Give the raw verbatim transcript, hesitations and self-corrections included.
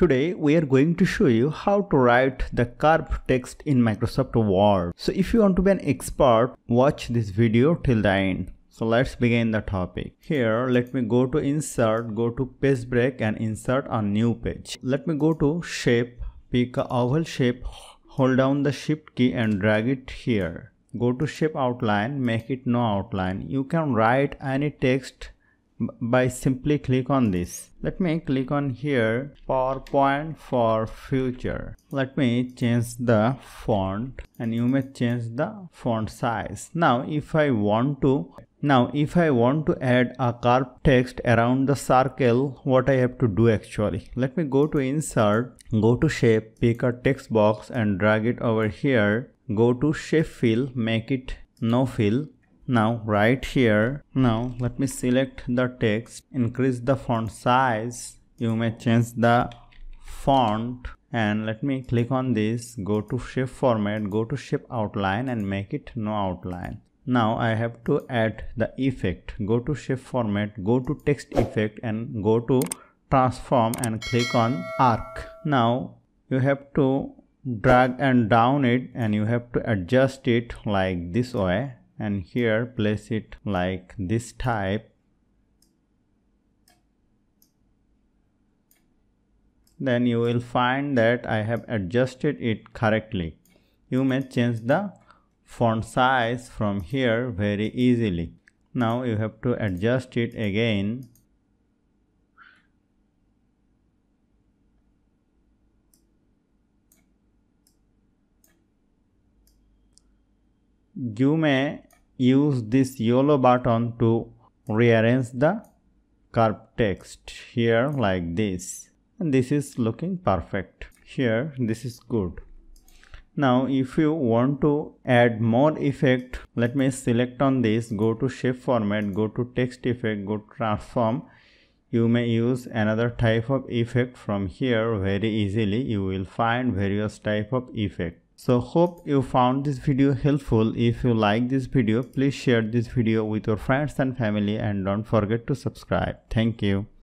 Today we are going to show you how to write the curved text in Microsoft Word. So if you want to be an expert, watch this video till the end. So let's begin the topic. Here let me go to insert, go to page break and insert a new page. Let me go to shape, pick a oval shape, hold down the shift key and drag it here. Go to shape outline, make it no outline. You can write any text by simply click on this. Let me click on here, PowerPoint for Future. Let me change the font and you may change the font size. Now if I want to now if I want to add a curved text around the circle, what I have to do actually? Let me go to insert, go to shape, pick a text box and drag it over here. Go to shape fill, make it no fill. Now right here, now let me select the text, increase the font size, you may change the font and let me click on this, go to shape format, go to shape outline and make it no outline. Now I have to add the effect, go to shape format, go to text effect and go to transform and click on arc. Now you have to drag and down it and you have to adjust it like this way. And here place it like this type. Then you will find that I have adjusted it correctly. You may change the font size from here very easily. Now you have to adjust it again. You may use this yellow button to rearrange the curved text here like this, and this is looking perfect here. This is good. Now if you want to add more effect, let me select on this, go to shape format, go to text effect, go to transform. You may use another type of effect from here very easily. You will find various type of effect. So hope you found this video helpful. If you like this video, please share this video with your friends and family and don't forget to subscribe. Thank you.